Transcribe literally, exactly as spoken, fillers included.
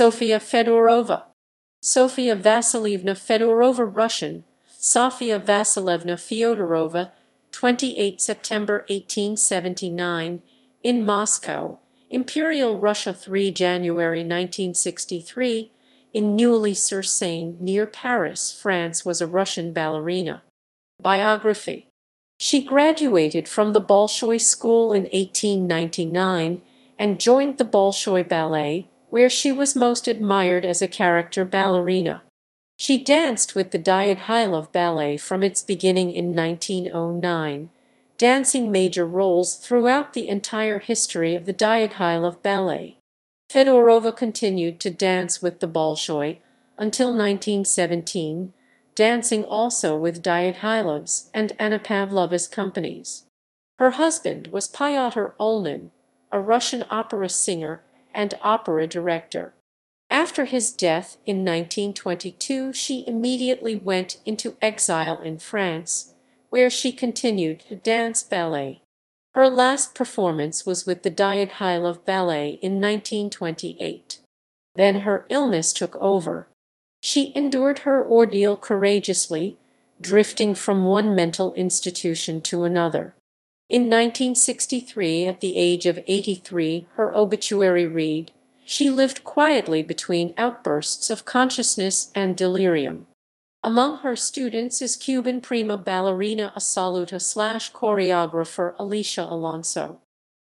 Sofia Fedorova. Sofia Vasilevna Fedorova, Russian, Sofia Vasilevna Fyodorova, twenty-eighth September eighteen seventy-nine, in Moscow, Imperial Russia, third of January nineteen sixty-three, in Neuilly-sur-Seine, near Paris, France, was a Russian ballerina. Biography. She graduated from the Bolshoi School in eighteen ninety-nine and joined the Bolshoi Ballet, where she was most admired as a character ballerina. She danced with the Diaghilev Ballet from its beginning in nineteen oh nine, dancing major roles throughout the entire history of the Diaghilev Ballet. Fedorova continued to dance with the Bolshoi until nineteen seventeen, dancing also with Diaghilev's and Anna Pavlova's companies. Her husband was Pyotr Olnin, a Russian opera singer and opera director. After his death in nineteen twenty-two, she immediately went into exile in France, where she continued to dance ballet. Her last performance was with the Diaghilev Ballet in nineteen twenty-eight. Then her illness took over. She endured her ordeal courageously, drifting from one mental institution to another. In nineteen sixty-three, at the age of eighty-three, her obituary read, "She lived quietly between outbursts of consciousness and delirium." Among her students is Cuban prima ballerina and saluta slash choreographer Alicia Alonso.